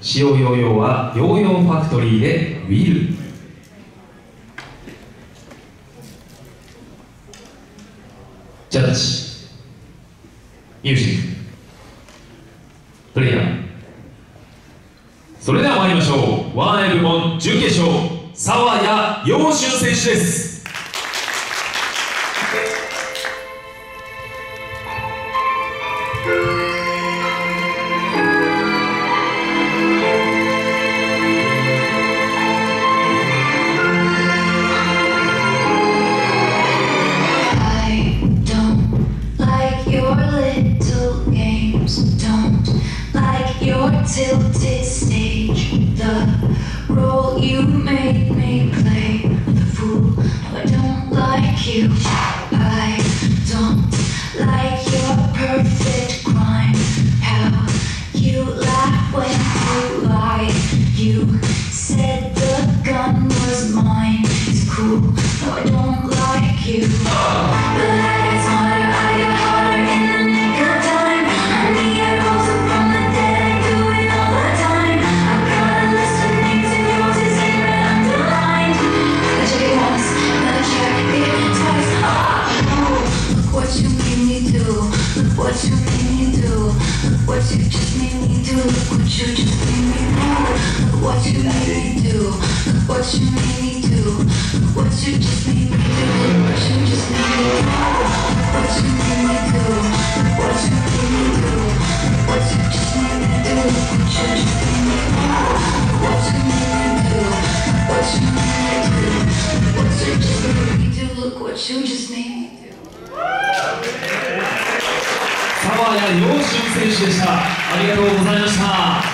塩ヨーヨーはヨーヨーファクトリーでウィル。ジャッジ、ミュージック、プレイヤー。それでは参りましょう。ワンエ部門準決勝、沢谷陽春選手です。Tilted stage, the role you made me play, the fool. No, I don't like you. I don't like your perfect crime. How you laugh when you lie. You said the gun was mine. It's cruel. No, I don't like you. The light is harder, harder, harder in the nick of time. I need a rose upon the dead. Look what you made me do. Look what you just made me do. Look what you just made me do. Look what you made me do. Look what you made me do. Look what you just made me do. Look what you just made me do. Look what you made me do. Look what you made me do. Look what you just made me do. Look what you just made me do. Look what you made me do. Look what you made me do. Look what you just made me do. Look what you just made me do. 沢谷陽春選手でした。ありがとうございました。